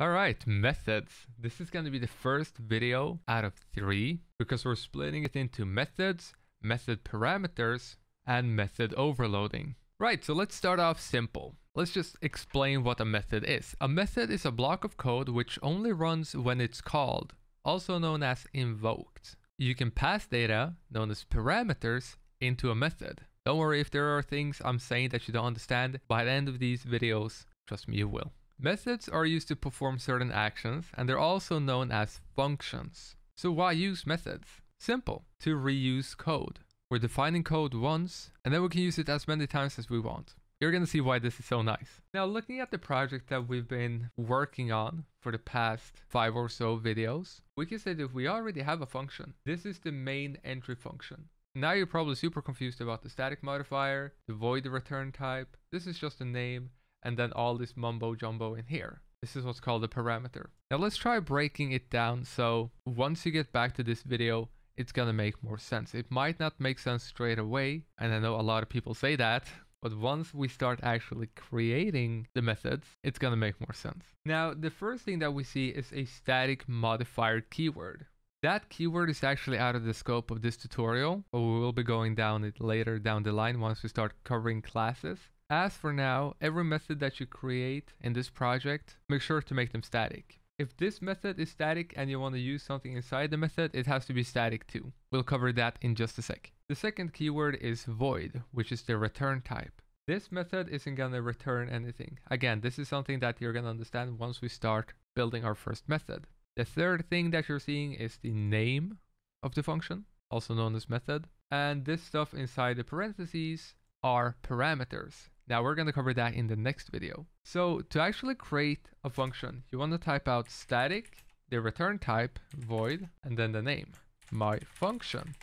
All right, methods. This is going to be the first video out of 3 because we're splitting it into methods, method parameters, and method overloading. Right, so let's start off simple. Let's just explain what a method is. A method is a block of code which only runs when it's called, also known as invoked. You can pass data, known as parameters, into a method. Don't worry if there are things I'm saying that you don't understand. By the end of these videos, trust me, you will. Methods are used to perform certain actions, and they're also known as functions. So why use methods? Simple, to reuse code. We're defining code once, and then we can use it as many times as we want. You're gonna see why this is so nice. Now, looking at the project that we've been working on for the past 5 or so videos, we can say that we already have a function. This is the main entry function. Now you're probably super confused about the static modifier, the void return type. This is just a name, and then all this mumbo jumbo in here. This is what's called a parameter. Now let's try breaking it down, so once you get back to this video, it's gonna make more sense. It might not make sense straight away, and I know a lot of people say that, but once we start actually creating the methods, it's gonna make more sense. Now, the first thing that we see is a static modifier keyword. That keyword is actually out of the scope of this tutorial, but we will be going down it later down the line once we start covering classes. As for now, every method that you create in this project, make sure to make them static. If this method is static and you want to use something inside the method, it has to be static too. We'll cover that in just a sec. The second keyword is void, which is the return type. This method isn't going to return anything. Again, this is something that you're going to understand once we start building our first method. The third thing that you're seeing is the name of the function, also known as method. And this stuff inside the parentheses are parameters. Now we're going to cover that in the next video. So to actually create a function, you want to type out static, the return type, void, and then the name, my function,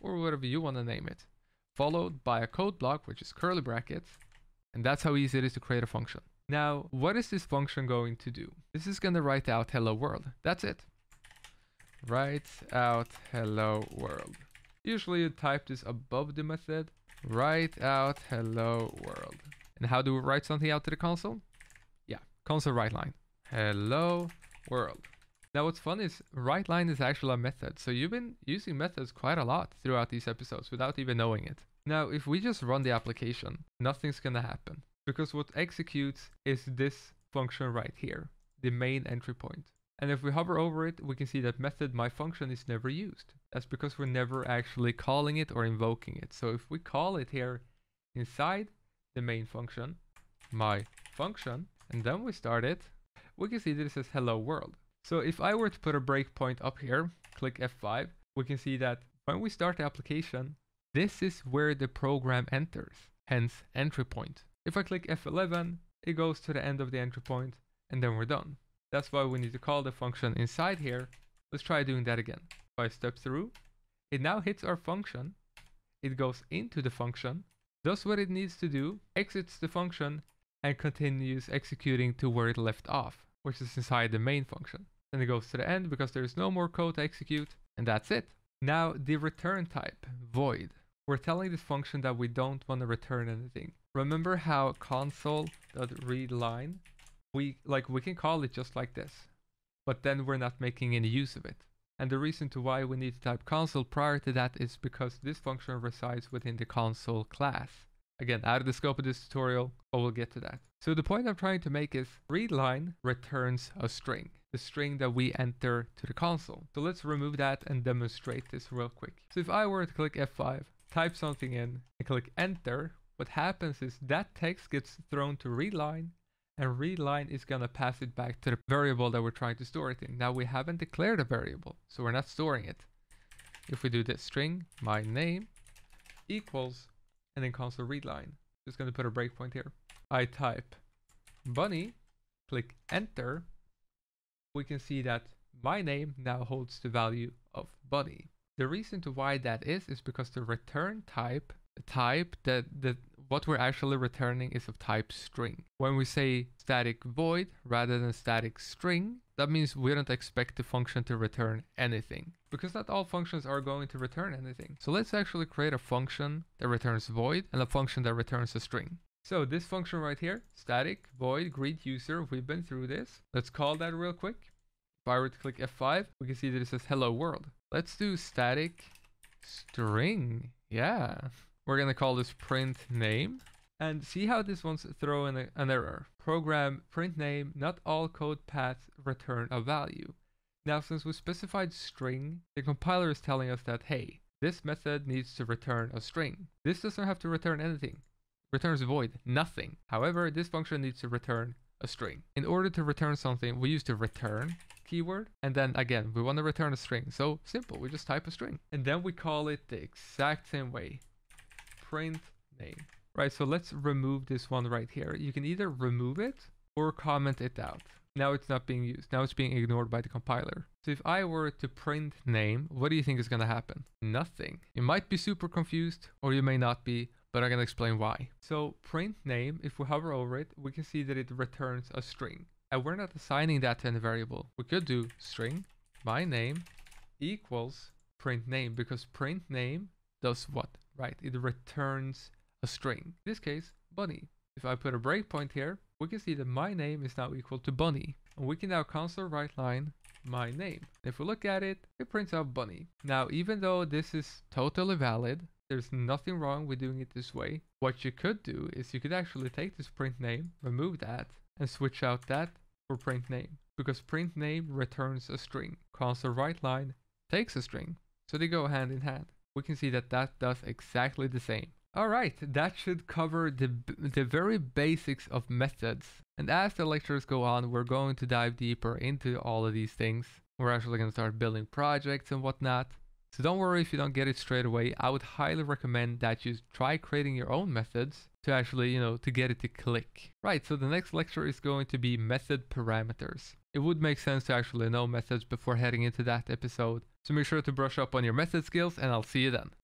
or whatever you want to name it, followed by a code block, which is curly brackets. And that's how easy it is to create a function. Now, what is this function going to do? This is going to write out hello world. That's it. Writes out hello world. Usually you type this above the method. Write out hello world. And how do we write something out to the console? Yeah, console write line. Hello world. Now what's fun is write line is actually a method. So you've been using methods quite a lot throughout these episodes without even knowing it. Now, if we just run the application, nothing's gonna happen because what executes is this function right here, the main entry point. And if we hover over it, we can see that method my function is never used. That's because we're never actually calling it or invoking it. So if we call it here inside the main function, my function, and then we start it, we can see that it says hello world. So if I were to put a breakpoint up here, click F5, we can see that when we start the application, this is where the program enters, hence entry point. If I click F11, it goes to the end of the entry point, and then we're done. That's why we need to call the function inside here. Let's try doing that again. If I step through, it now hits our function. It goes into the function, does what it needs to do, exits the function, and continues executing to where it left off, which is inside the main function. Then it goes to the end because there is no more code to execute, and that's it. Now the return type, void. We're telling this function that we don't want to return anything. Remember how console.readline we can call it just like this, but then we're not making any use of it. And the reason to why we need to type console prior to that is because this function resides within the console class. Again, out of the scope of this tutorial, but we'll get to that. So the point I'm trying to make is readline returns a string, the string that we enter to the console. So let's remove that and demonstrate this real quick. So if I were to click F5, type something in and click enter, what happens is that text gets thrown to readline, and readline is going to pass it back to the variable that we're trying to store it in. Now we haven't declared a variable, so we're not storing it. If we do this string, my name equals, and then console readline. Just going to put a breakpoint here. I type bunny, click enter. We can see that my name now holds the value of bunny. The reason to why that is because the return type, what we're actually returning is of type string. When we say static void rather than static string, that means we don't expect the function to return anything, because not all functions are going to return anything. So let's actually create a function that returns void and a function that returns a string. So this function right here, static void greet user, we've been through this. Let's call that real quick. If I were to click F5, we can see that it says hello world. Let's do static string. Yeah. We're going to call this print name and see how this one's throwing an error. Program print name, not all code paths return a value. Now, since we specified string, the compiler is telling us that, hey, this method needs to return a string. This doesn't have to return anything. Returns void, nothing. However, this function needs to return a string. In order to return something, we use the return keyword. And then again, we want to return a string. So simple, we just type a string. And then we call it the exact same way, print name. Right, so let's remove this one right here. You can either remove it or comment it out. Now it's not being used. Now it's being ignored by the compiler. So if I were to print name, what do you think is going to happen? Nothing. You might be super confused, or you may not be, but I'm going to explain why. So print name, if we hover over it, we can see that it returns a string. And we're not assigning that to any variable. We could do string my name equals print name, because print name does what? Right, it returns a string. In this case, bunny. If I put a breakpoint here, we can see that my name is now equal to bunny. And we can now console write line my name. If we look at it, it prints out bunny. Now, even though this is totally valid, there's nothing wrong with doing it this way. What you could do is you could actually take this print name, remove that, and switch out that for print name. Because print name returns a string. Console write line takes a string. So they go hand in hand. We can see that that does exactly the same. All right, that should cover the very basics of methods. And as the lectures go on, we're going to dive deeper into all of these things. We're actually going to start building projects and whatnot. So don't worry if you don't get it straight away. I would highly recommend that you try creating your own methods to actually, to get it to click. Right, so the next lecture is going to be method parameters. It would make sense to actually know methods before heading into that episode. So make sure to brush up on your method skills, and I'll see you then.